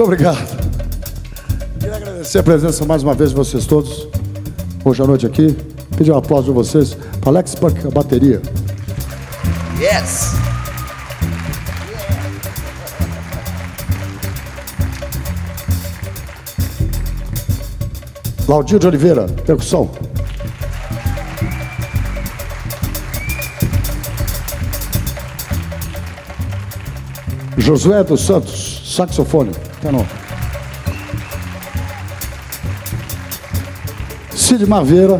Muito obrigado. Queria agradecer a presença mais uma vez de vocês todos hoje à noite aqui. Pedir um aplauso de vocês para Alex Buck, a bateria. Yes! Laudir de Oliveira, percussão. Josué dos Santos, saxofone, tenor. Cid Maveira,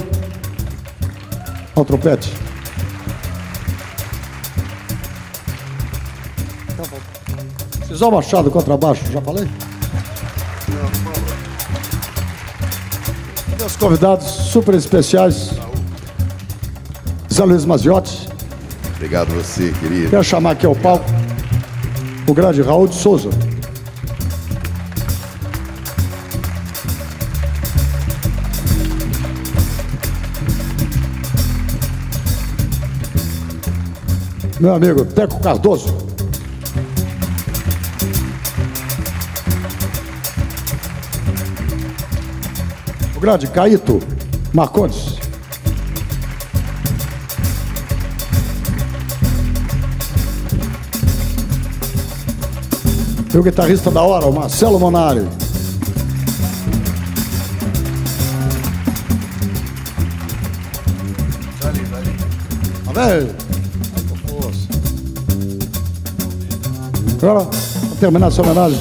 ao trompete. Sizão Machado, contrabaixo, já falei? Meus convidados super especiais, Zé Luiz Mazzioti. Obrigado você, querido. Quero chamar aqui ao palco o grande Raul de Souza. Meu amigo Teco Cardoso. O grande Caíto Marcondes. E o guitarrista da hora, o Marcelo Monário. Tá ali. Tá bem? Agora, vou terminar essa homenagem,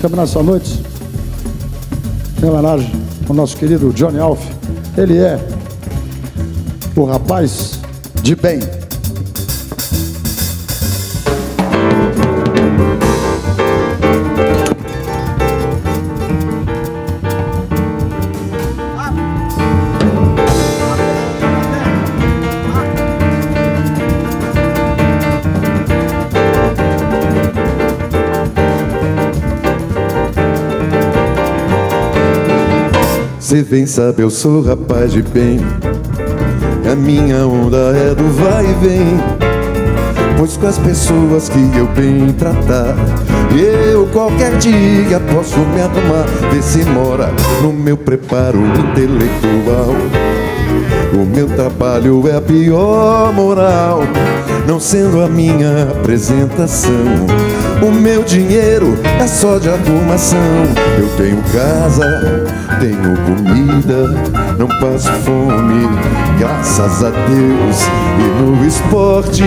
terminar essa noite, em homenagem ao nosso querido Johnny Alf. Ele é o rapaz de bem. Cê bem sabe, eu sou rapaz de bem. A minha onda é do vai e vem, pois com as pessoas que eu bem tratar, eu qualquer dia posso me arrumar. Vê se mora no meu preparo intelectual. O meu trabalho é a pior moral, não sendo a minha apresentação. O meu dinheiro é só de arrumação. Eu tenho casa, tenho comida, não passo fome, graças a Deus. E no esporte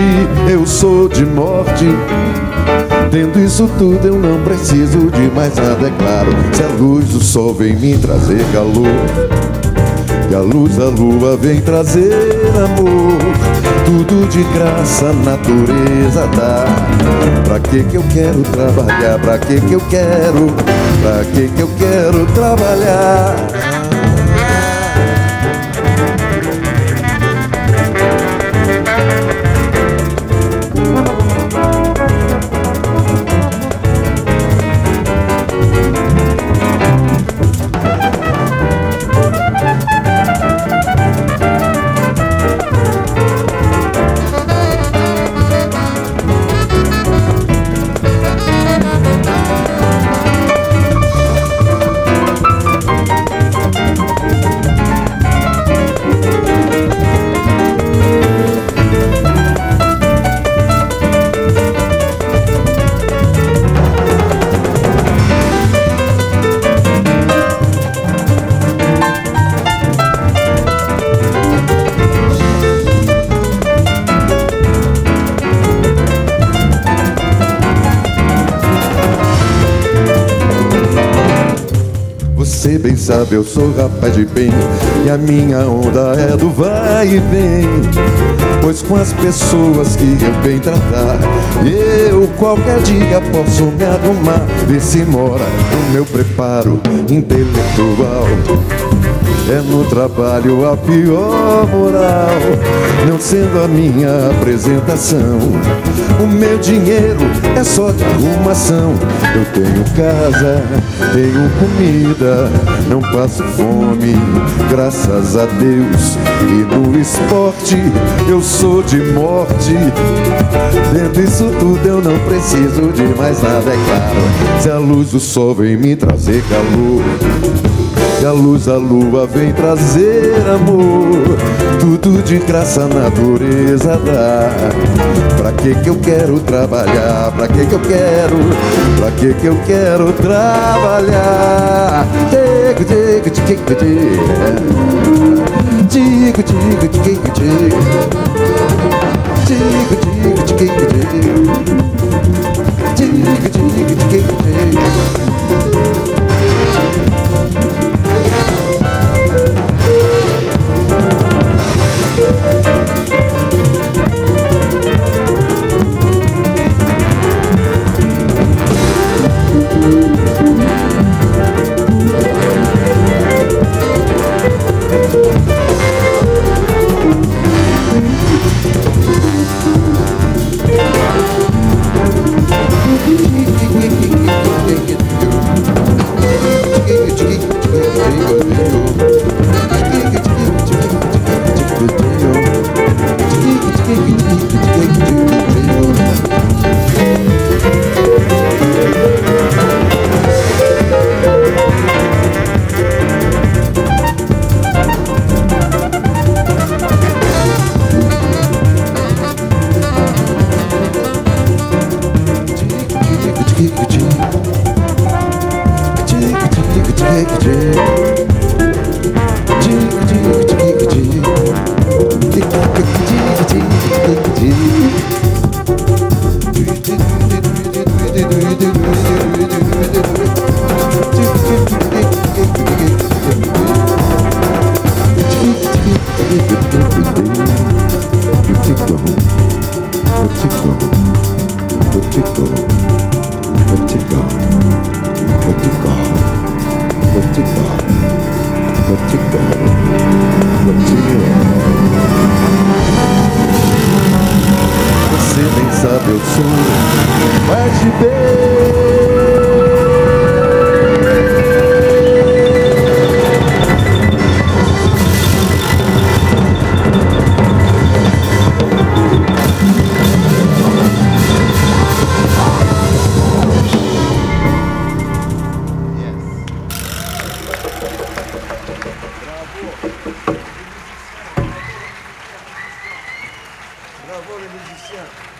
eu sou de morte. Tendo isso tudo eu não preciso de mais nada, é claro. Se a luz do sol vem me trazer calor, e a luz da lua vem trazer amor, tudo de graça a natureza dá. Pra que eu quero trabalhar? Pra que eu quero? Pra que eu quero trabalhar? Você bem sabe, eu sou rapaz de bem, e a minha onda é do vai e vem, pois com as pessoas que eu bem tratar, eu qualquer dia posso me arrumar. Vê se mora no meu preparo intelectual. é no trabalho a pior moral. Não sendo a minha apresentação, o meu dinheiro é só de arrumação. Eu tenho casa, tenho comida, não passo fome, graças a Deus. E no esporte eu sou de morte. Dentro disso tudo eu não preciso de mais nada, é claro. Se a luz do sol vem me trazer calor, a luz, a lua vem trazer amor. Tudo de graça a natureza dá. Pra que eu quero trabalhar? Pra que eu quero? Pra que eu quero trabalhar? Digo, digo, digo, digo. Digo, digo, digo, digo. Digo, digo, digo, digo. Digo, digo, digo, digo. Bravo, le musicien.